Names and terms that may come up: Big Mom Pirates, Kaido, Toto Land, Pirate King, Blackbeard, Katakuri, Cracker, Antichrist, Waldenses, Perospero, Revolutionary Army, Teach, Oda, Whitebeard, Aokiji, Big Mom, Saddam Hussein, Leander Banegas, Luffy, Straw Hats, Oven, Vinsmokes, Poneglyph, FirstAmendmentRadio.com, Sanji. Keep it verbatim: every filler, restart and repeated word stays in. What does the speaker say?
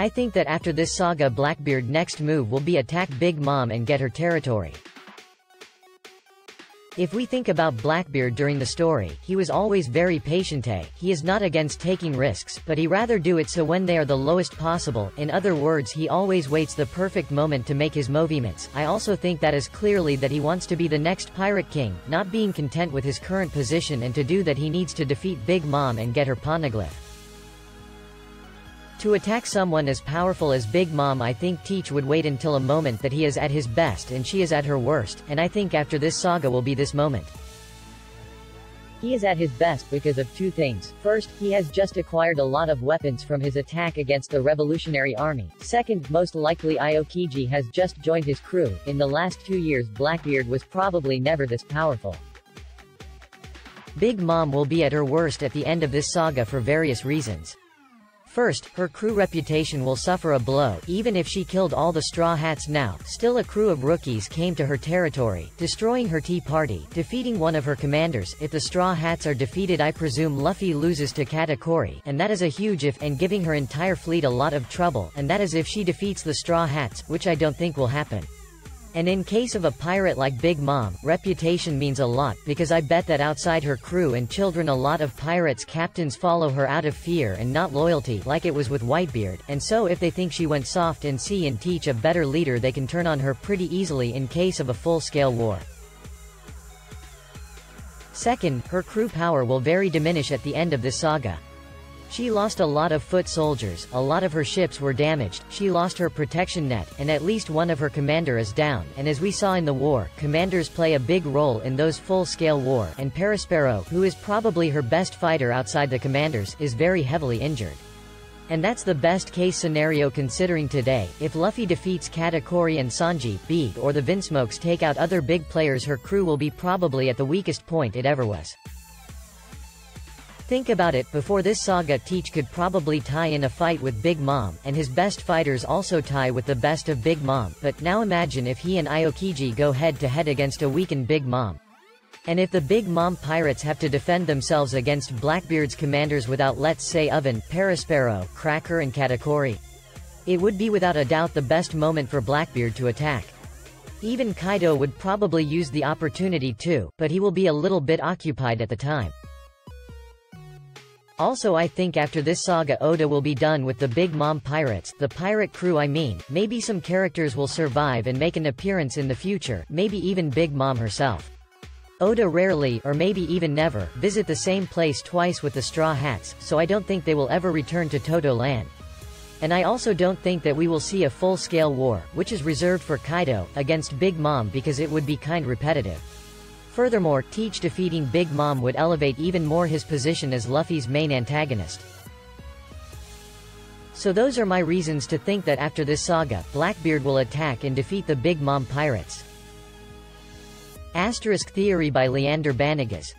I think that after this saga, Blackbeard's next move will be attack Big Mom and get her territory. If we think about Blackbeard during the story, he was always very patient. He is not against taking risks, but he rather do it so when they are the lowest possible. In other words, he always waits the perfect moment to make his movements. I also think that is clearly that he wants to be the next Pirate King, not being content with his current position, and to do that he needs to defeat Big Mom and get her Poneglyph. To attack someone as powerful as Big Mom, I think Teach would wait until a moment that he is at his best and she is at her worst, and I think after this saga will be this moment. He is at his best because of two things. First, he has just acquired a lot of weapons from his attack against the Revolutionary Army. Second, most likely Aokiji has just joined his crew. In the last two years, Blackbeard was probably never this powerful. Big Mom will be at her worst at the end of this saga for various reasons. First, her crew reputation will suffer a blow. Even if she killed all the Straw Hats now, still a crew of rookies came to her territory, destroying her tea party, defeating one of her commanders. If the Straw Hats are defeated, I presume Luffy loses to Katakuri, and that is a huge if, and giving her entire fleet a lot of trouble, and that is if she defeats the Straw Hats, which I don't think will happen. And in case of a pirate like Big Mom, reputation means a lot, because I bet that outside her crew and children a lot of pirates' captains follow her out of fear and not loyalty, like it was with Whitebeard, and so if they think she went soft and see and Teach a better leader, they can turn on her pretty easily in case of a full-scale war. Second, her crew power will very diminish at the end of this saga. She lost a lot of foot soldiers, a lot of her ships were damaged, she lost her protection net, and at least one of her commander is down, and as we saw in the war, commanders play a big role in those full-scale war, and Perospero, who is probably her best fighter outside the commanders, is very heavily injured. And that's the best case scenario considering today, if Luffy defeats Katakuri and Sanji, Big or the Vinsmokes take out other big players, her crew will be probably at the weakest point it ever was. Think about it, before this saga Teach could probably tie in a fight with Big Mom, and his best fighters also tie with the best of Big Mom, but now imagine if he and Aokiji go head-to-head against a weakened Big Mom. And if the Big Mom pirates have to defend themselves against Blackbeard's commanders without, let's say, Oven, Perospero, Cracker and Katakuri, it would be without a doubt the best moment for Blackbeard to attack. Even Kaido would probably use the opportunity too, but he will be a little bit occupied at the time. Also, I think after this saga Oda will be done with the Big Mom Pirates, the pirate crew I mean. Maybe some characters will survive and make an appearance in the future, maybe even Big Mom herself. Oda rarely, or maybe even never, visit the same place twice with the Straw Hats, so I don't think they will ever return to Toto Land. And I also don't think that we will see a full-scale war, which is reserved for Kaido, against Big Mom because it would be kind of repetitive. Furthermore, Teach defeating Big Mom would elevate even more his position as Luffy's main antagonist. So those are my reasons to think that after this saga, Blackbeard will attack and defeat the Big Mom Pirates. Asterisk theory by Leander Banegas.